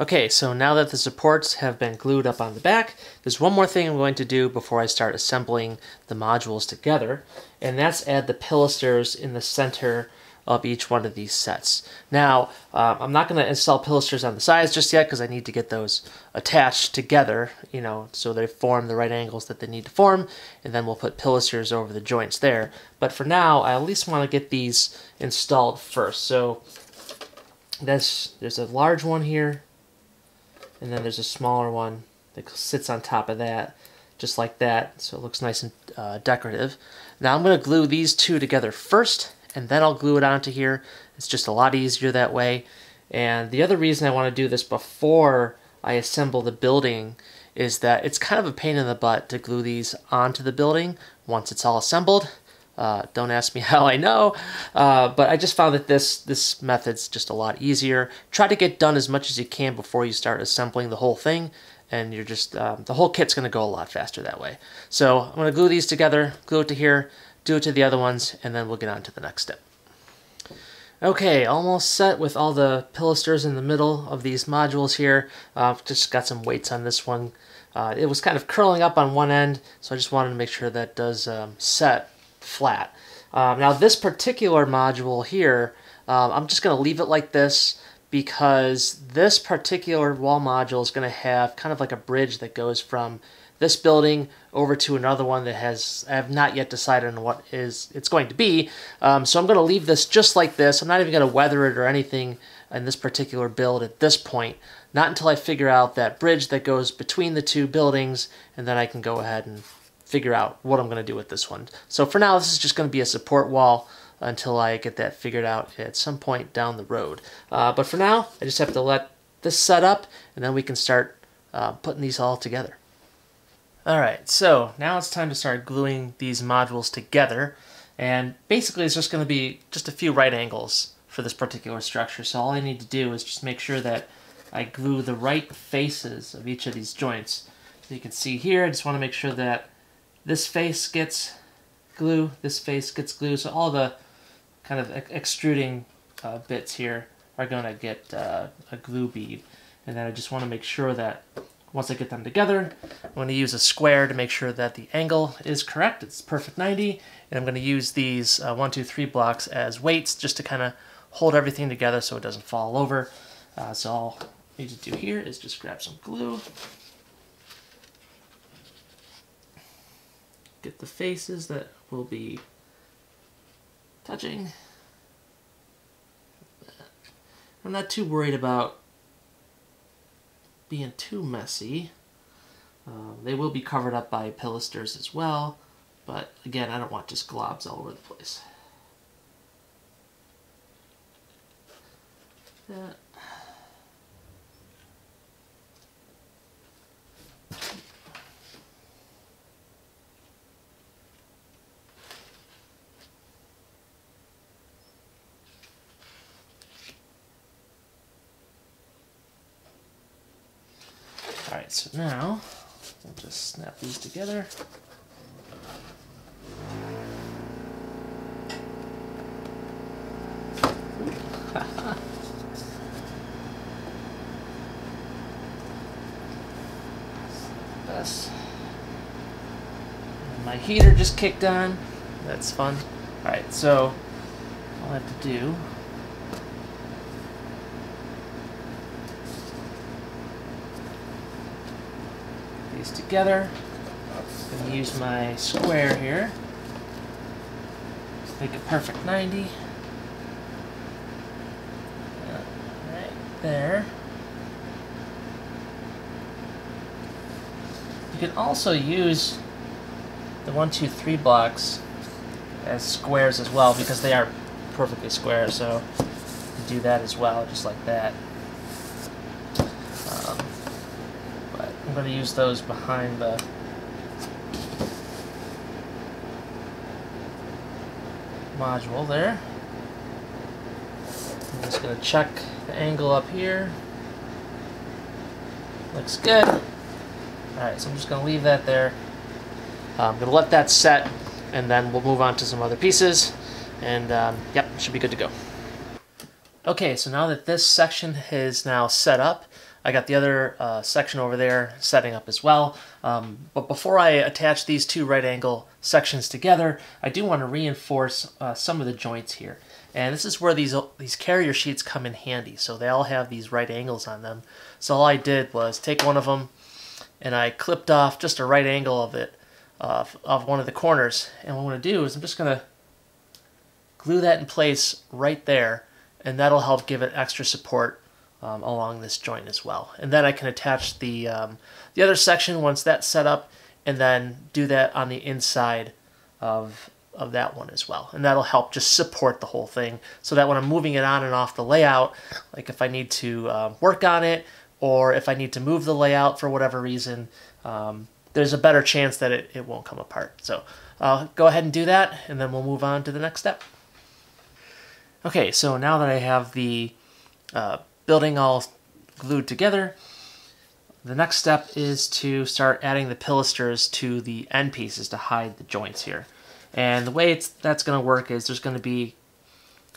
Okay, so now that the supports have been glued up on the back, there's one more thing I'm going to do before I start assembling the modules together, and that's add the pilasters in the center of each one of these sets. Now, I'm not going to install pilasters on the sides just yet because I need to get those attached together, you know, so they form the right angles that they need to form, and then we'll put pilasters over the joints there. But for now, I at least want to get these installed first. So there's a large one here. And then there's a smaller one that sits on top of that, just like that, so it looks nice and decorative. Now I'm going to glue these two together first, and then I'll glue it onto here. It's just a lot easier that way. And the other reason I want to do this before I assemble the building is that it's kind of a pain in the butt to glue these onto the building once it's all assembled. Don't ask me how I know, but I just found that this method's just a lot easier. Try to get done as much as you can before you start assembling the whole thing, and you're just the whole kit's going to go a lot faster that way. So I'm going to glue these together, glue it to here, do it to the other ones, and then we'll get on to the next step. Okay, almost set with all the pilasters in the middle of these modules here. I've just got some weights on this one. It was kind of curling up on one end, so I just wanted to make sure that does set flat. Now this particular module here, I'm just going to leave it like this because this particular wall module is going to have kind of like a bridge that goes from this building over to another one that has, I have not yet decided on what it's going to be. So I'm going to leave this just like this. I'm not even going to weather it or anything in this particular build at this point, not until I figure out that bridge that goes between the two buildings, and then I can go ahead and figure out what I'm going to do with this one. So for now, this is just going to be a support wall until I get that figured out at some point down the road. But for now, I just have to let this set up, and then we can start putting these all together. All right, so now it's time to start gluing these modules together. And basically, it's just going to be just a few right angles for this particular structure. So all I need to do is just make sure that I glue the right faces of each of these joints. So you can see here, I just want to make sure that this face gets glue, this face gets glue, so all the kind of extruding bits here are going to get a glue bead. And then I just want to make sure that once I get them together, I'm going to use a square to make sure that the angle is correct. It's perfect 90, and I'm going to use these 1, 2, 3 blocks as weights just to kind of hold everything together so it doesn't fall over. So I'll need to do here is just grab some glue, get the faces that will be touching. I'm not too worried about being too messy. They will be covered up by pilasters as well, but again, I don't want just globs all over the place. That. All right, so now we'll just snap these together. My heater just kicked on. That's fun. All right, so all I have to do these together. I'm going to use my square here. Make a perfect 90. Right there. You can also use the 1, 2, 3 blocks as squares as well, because they are perfectly square, so you do that as well, just like that. But I'm going to use those behind the module there. I'm just going to check the angle up here. Looks good. Alright, so I'm just going to leave that there. I'm going to let that set, and then we'll move on to some other pieces, and yep, should be good to go. Okay, so now that this section is now set up, I got the other section over there setting up as well. But before I attach these two right angle sections together, I do want to reinforce some of the joints here. And this is where these carrier sheets come in handy. So they all have these right angles on them. So all I did was take one of them, and I clipped off just a right angle of it, of one of the corners, and what I'm going to do is I'm just going to glue that in place right there, and that'll help give it extra support along this joint as well. And then I can attach the other section once that's set up, and then do that on the inside of that one as well, and that'll help just support the whole thing, so that when I'm moving it on and off the layout, like if I need to work on it, or if I need to move the layout for whatever reason, there's a better chance that it won't come apart. So go ahead and do that, and then we'll move on to the next step. Okay, so now that I have the building all glued together, the next step is to start adding the pilasters to the end pieces to hide the joints here. And the way that's going to work is there's going to be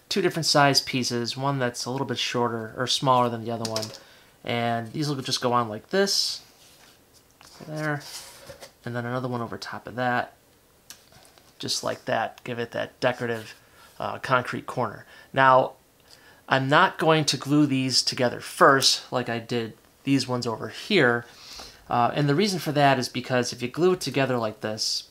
two different size pieces, one that's a little bit shorter or smaller than the other one. And these will just go on like this, there, and then another one over top of that, just like that. Give it that decorative concrete corner. Now, I'm not going to glue these together first like I did these ones over here, and the reason for that is because if you glue it together like this,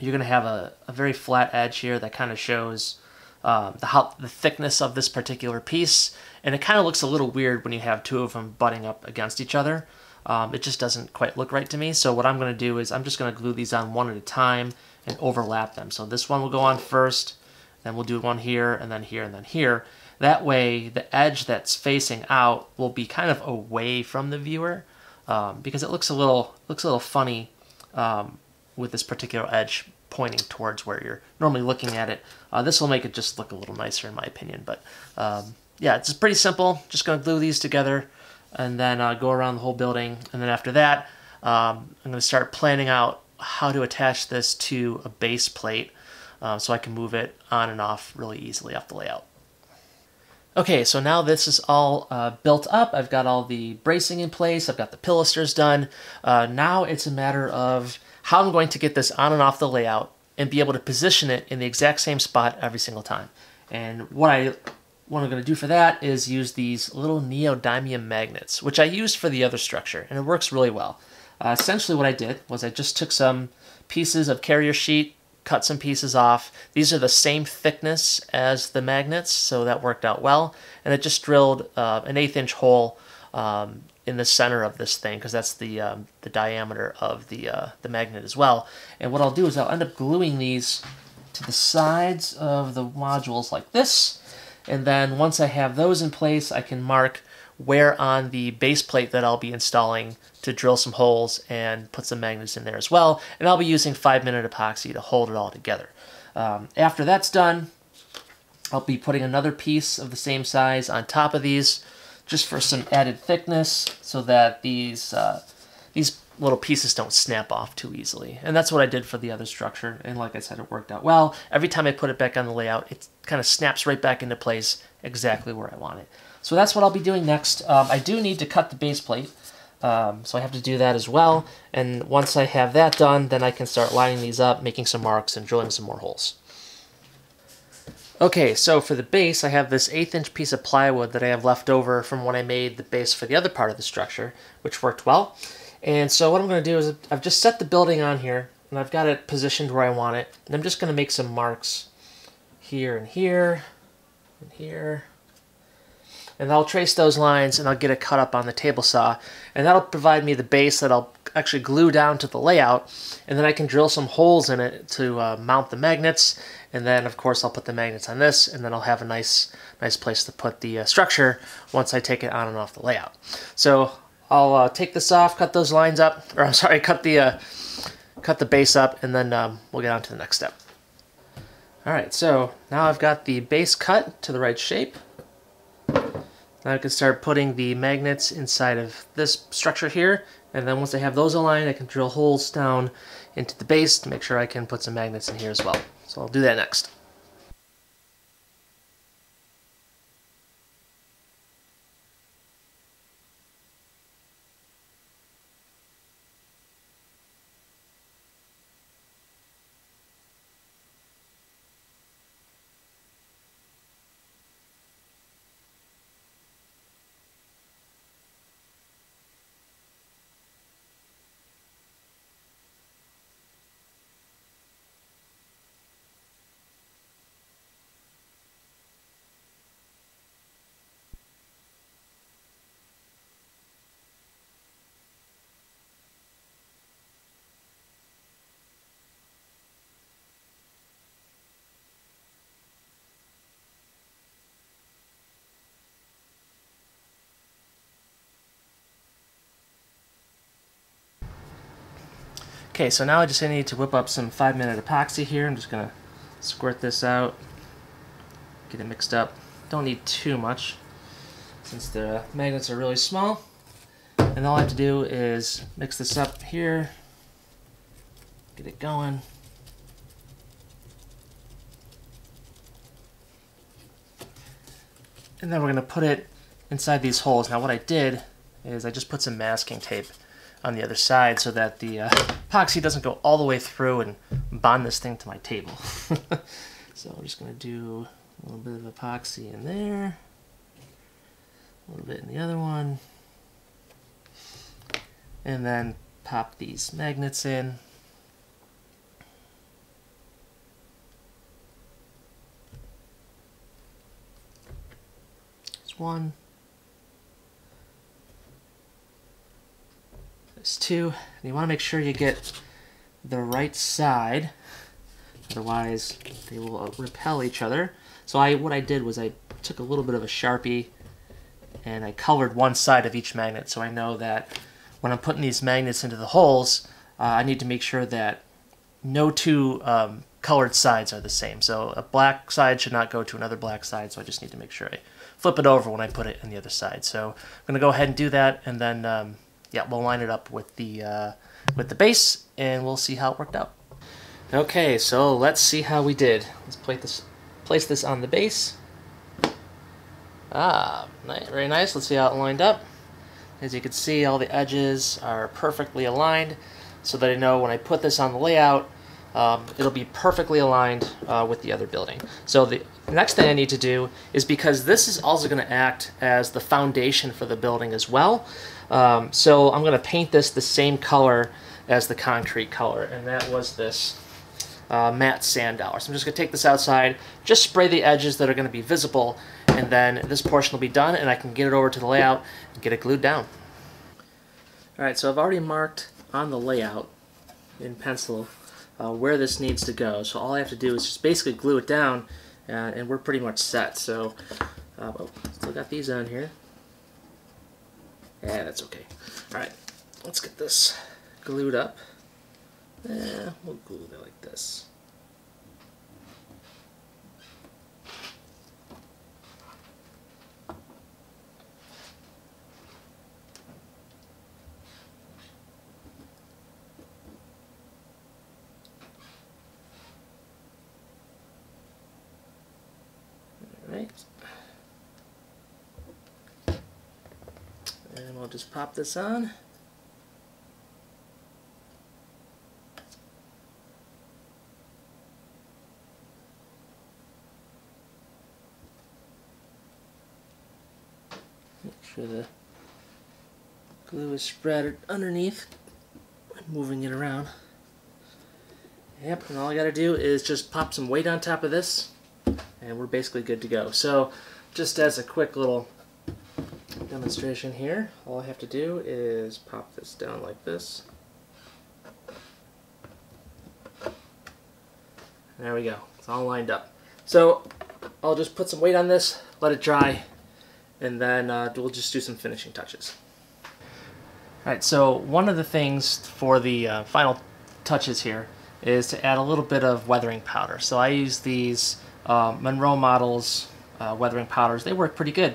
you're going to have a very flat edge here that kind of shows the thickness of this particular piece, and it kind of looks a little weird when you have two of them butting up against each other. It just doesn't quite look right to me, so what I'm going to do is I'm just going to glue these on one at a time and overlap them. So this one will go on first, then we'll do one here, and then here, and then here. That way, the edge that's facing out will be kind of away from the viewer, because it looks a little funny with this particular edge pointing towards where you're normally looking at it. This will make it just look a little nicer in my opinion, but yeah, it's pretty simple. Just going to glue these together, and then go around the whole building. And then after that, I'm going to start planning out how to attach this to a base plate so I can move it on and off really easily off the layout. Okay, so now this is all built up. I've got all the bracing in place. I've got the pilasters done. Now it's a matter of how I'm going to get this on and off the layout and be able to position it in the exact same spot every single time. And what I what I'm going to do for that is use these little neodymium magnets, which I used for the other structure, and it works really well. Essentially what I did was I just took some pieces of carrier sheet, cut some pieces off. These are the same thickness as the magnets, so that worked out well. And I just drilled an 1/8 inch hole in the center of this thing, because that's the diameter of the magnet as well. And what I'll do is I'll end up gluing these to the sides of the modules like this. And then once I have those in place, I can mark where on the base plate that I'll be installing to drill some holes and put some magnets in there as well. And I'll be using 5-minute epoxy to hold it all together. After that's done, I'll be putting another piece of the same size on top of these just for some added thickness so that these little pieces don't snap off too easily. And that's what I did for the other structure. And like I said, it worked out well. Every time I put it back on the layout, it kind of snaps right back into place exactly where I want it. So that's what I'll be doing next. I do need to cut the base plate. So I have to do that as well. And once I have that done, then I can start lining these up, making some marks and drilling some more holes. Okay, so for the base, I have this 1/8 inch piece of plywood that I have left over from when I made the base for the other part of the structure, which worked well. And so what I'm going to do is I've just set the building on here, and I've got it positioned where I want it. And I'm just going to make some marks here and here and here. And I'll trace those lines, and I'll get it cut up on the table saw. And that'll provide me the base that I'll actually glue down to the layout. And then I can drill some holes in it to mount the magnets. And then, of course, I'll put the magnets on this, and then I'll have a nice place to put the structure once I take it on and off the layout. So I'll take this off, cut those lines up, or I'm sorry, cut the base up, and then we'll get on to the next step. All right, so now I've got the base cut to the right shape. Now I can start putting the magnets inside of this structure here, and then once I have those aligned, I can drill holes down into the base to make sure I can put some magnets in here as well. So I'll do that next. Okay, so now I just need to whip up some 5-minute epoxy here. I'm just going to squirt this out, get it mixed up. Don't need too much since the magnets are really small. And all I have to do is mix this up here, get it going. And then we're going to put it inside these holes. Now what I did is I just put some masking tape on the other side so that the epoxy doesn't go all the way through and bond this thing to my table. So I'm just going to do a little bit of epoxy in there, a little bit in the other one, and then pop these magnets in. There's one. Two, and you want to make sure you get the right side, otherwise they will repel each other. So what I did was I took a little bit of a Sharpie and I colored one side of each magnet, so I know that when I'm putting these magnets into the holes, I need to make sure that no two colored sides are the same. So a black side should not go to another black side, so I just need to make sure I flip it over when I put it on the other side. So I'm going to go ahead and do that, and then yeah, we'll line it up with the base, and we'll see how it worked out. Okay, so let's see how we did. Let's place this on the base. Ah, very nice. Let's see how it lined up. As you can see, all the edges are perfectly aligned, so that I know when I put this on the layout, it'll be perfectly aligned with the other building. So the next thing I need to do is, because this is also going to act as the foundation for the building as well, so I'm going to paint this the same color as the concrete color, and that was this matte sand dollar. So I'm just going to take this outside, just spray the edges that are going to be visible, and then this portion will be done and I can get it over to the layout and get it glued down. Alright, so I've already marked on the layout in pencil where this needs to go, so all I have to do is just basically glue it down, and we're pretty much set. So oh, still got these on here. Yeah, that's okay. Alright, let's get this glued up. We'll glue it like this. And we'll just pop this on. Make sure the glue is spread underneath. I'm moving it around. Yep, and all I gotta do is just pop some weight on top of this, and we're basically good to go. So just as a quick little demonstration here, all I have to do is pop this down like this. There we go, it's all lined up. So I'll just put some weight on this, let it dry, and then we'll just do some finishing touches. Alright, so one of the things for the final touches here is to add a little bit of weathering powder. So I use these Monroe Models weathering powders. They work pretty good.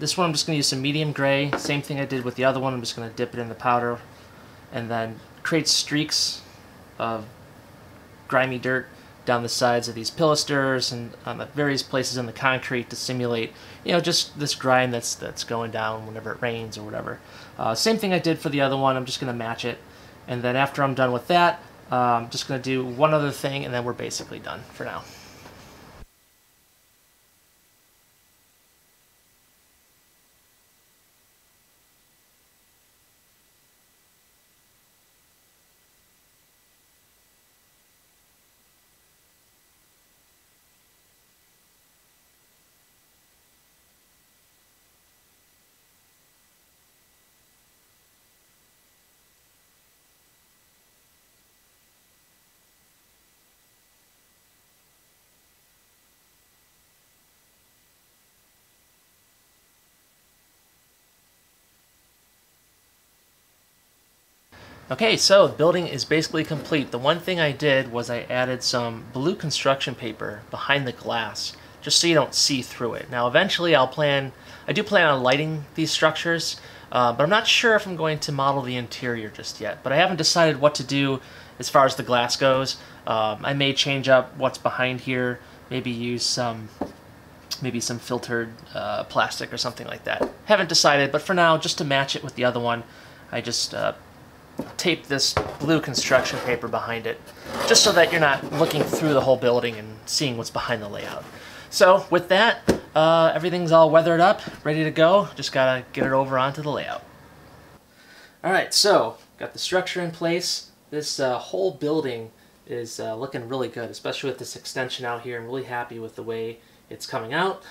This one I'm just going to use some medium gray. Same thing I did with the other one. I'm just going to dip it in the powder and then create streaks of grimy dirt down the sides of these pilasters and on the various places in the concrete to simulate, you know, just this grime that's going down whenever it rains or whatever. Same thing I did for the other one. I'm just going to match it, and then after I'm done with that, I'm just going to do one other thing, and then we're basically done for now. Okay, so the building is basically complete. The one thing I did was I added some blue construction paper behind the glass, just so you don't see through it. Now eventually I do plan on lighting these structures, but I'm not sure if I'm going to model the interior just yet. But I haven't decided what to do as far as the glass goes. I may change up what's behind here, maybe use some filtered plastic or something like that. Haven't decided, but for now, just to match it with the other one, I just tape this blue construction paper behind it, just so that you're not looking through the whole building and seeing what's behind the layout. So with that, everything's all weathered up, ready to go. Just gotta get it over onto the layout. Alright, so got the structure in place. This whole building is looking really good, especially with this extension out here. I'm really happy with the way it's coming out.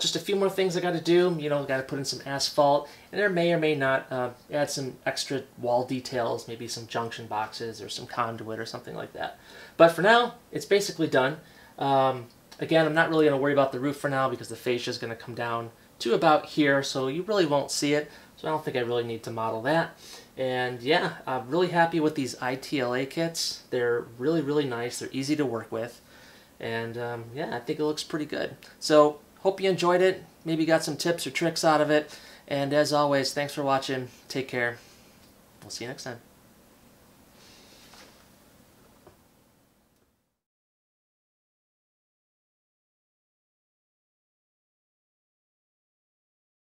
Just a few more things I got to do. You know, got to put in some asphalt, and there may or may not add some extra wall details, maybe some junction boxes or some conduit or something like that. But for now, it's basically done. Again, I'm not really going to worry about the roof for now because the fascia is going to come down to about here, so you really won't see it. So I don't think I really need to model that. And yeah, I'm really happy with these ITLA kits. They're really, really nice. They're easy to work with. And yeah, I think it looks pretty good. So hope you enjoyed it, maybe got some tips or tricks out of it. And as always, thanks for watching, take care, we'll see you next time.